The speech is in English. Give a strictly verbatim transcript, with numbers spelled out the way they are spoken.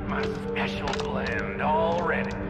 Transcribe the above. got my special blend all ready.